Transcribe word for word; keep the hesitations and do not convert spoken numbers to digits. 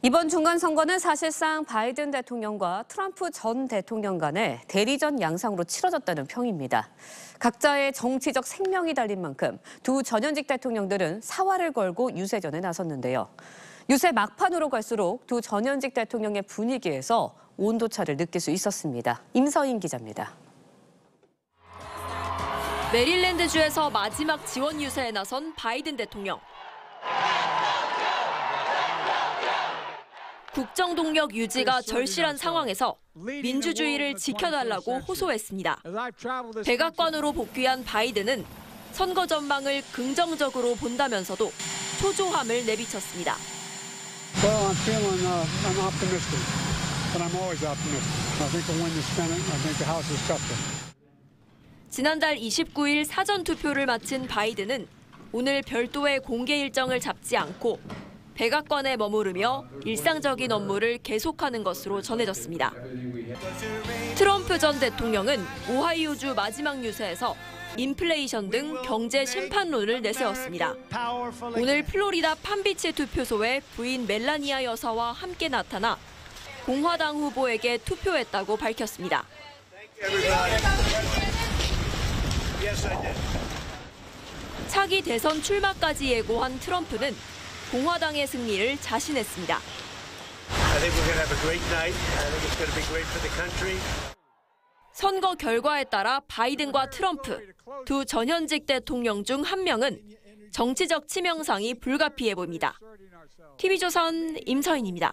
이번 중간선거는 사실상 바이든 대통령과 트럼프 전 대통령 간의 대리전 양상으로 치러졌다는 평입니다. 각자의 정치적 생명이 달린 만큼 두 전현직 대통령들은 사활을 걸고 유세전에 나섰는데요. 유세 막판으로 갈수록 두 전현직 대통령의 분위기에서 온도차를 느낄 수 있었습니다. 임서인 기자입니다. 메릴랜드주에서 마지막 지원 유세에 나선 바이든 대통령. 국정 동력 유지가 절실한 상황에서 민주주의를 지켜달라고 호소했습니다. 백악관으로 복귀한 바이든은 선거 전망을 긍정적으로 본다면서도 초조함을 내비쳤습니다. Well, I'm feeling, uh, I'm optimistic, but I'm always optimistic. I think we'll win the Senate. I think the House is tougher. 지난달 이십구일 사전 투표를 마친 바이든은 오늘 별도의 공개 일정을 잡지 않고 백악관에 머무르며 일상적인 업무를 계속하는 것으로 전해졌습니다. 트럼프 전 대통령은 오하이오주 마지막 유세에서 인플레이션 등 경제 심판론을 내세웠습니다. 오늘 플로리다 판비치 투표소에 부인 멜라니아 여사와 함께 나타나 공화당 후보에게 투표했다고 밝혔습니다. 차기 대선 출마까지 예고한 트럼프는 공화당의 승리를 자신했습니다. 선거 결과에 따라 바이든과 트럼프 두 전현직 대통령 중 한 명은 정치적 치명상이 불가피해 보입니다. 티비조선 임서인입니다.